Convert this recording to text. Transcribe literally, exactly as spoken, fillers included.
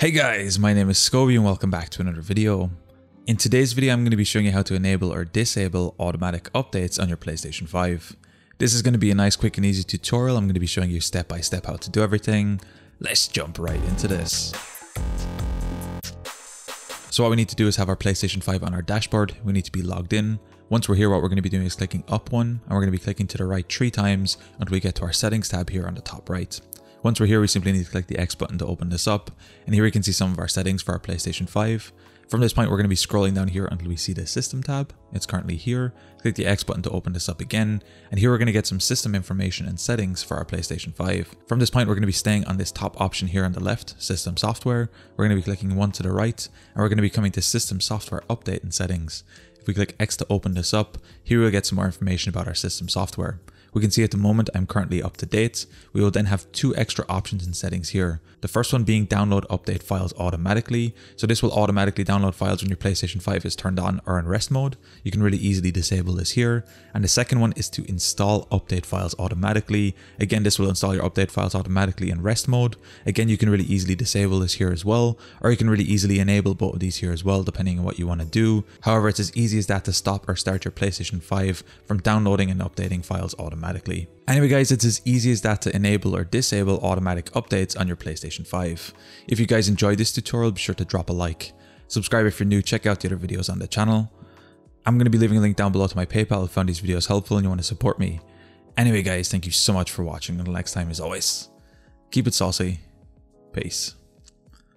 Hey guys, my name is Scoby and welcome back to another video. In today's video I'm going to be showing you how to enable or disable automatic updates on your PlayStation five. This is going to be a nice quick and easy tutorial. I'm going to be showing you step by step how to do everything. Let's jump right into this. So what we need to do is have our PlayStation five on our dashboard. We need to be logged in. Once we're here, what we're going to be doing is clicking up one and we're going to be clicking to the right three times until we get to our settings tab here on the top right. Once we're here, we simply need to click the X button to open this up, and here we can see some of our settings for our PlayStation five. From this point, we're going to be scrolling down here until we see the System tab. It's currently here. Click the X button to open this up again, and here we're going to get some system information and settings for our PlayStation five. From this point, we're going to be staying on this top option here on the left, System Software. We're going to be clicking one to the right, and we're going to be coming to System Software Update and Settings. If we click X to open this up, here we'll get some more information about our system software. We can see at the moment I'm currently up to date. We will then have two extra options and settings here. The first one being download update files automatically. So this will automatically download files when your PlayStation five is turned on or in rest mode. You can really easily disable this here. And the second one is to install update files automatically. Again, this will install your update files automatically in rest mode. Again, you can really easily disable this here as well, or you can really easily enable both of these here as well, depending on what you want to do. However, it's as easy as that to stop or start your PlayStation five from downloading and updating files automatically. automatically. Anyway guys, it's as easy as that to enable or disable automatic updates on your PlayStation five. If you guys enjoyed this tutorial, be sure to drop a like. Subscribe if you're new, check out the other videos on the channel. I'm going to be leaving a link down below to my PayPal if you found these videos helpful and you want to support me. Anyway guys, thank you so much for watching. Until next time, as always, keep it saucy. Peace.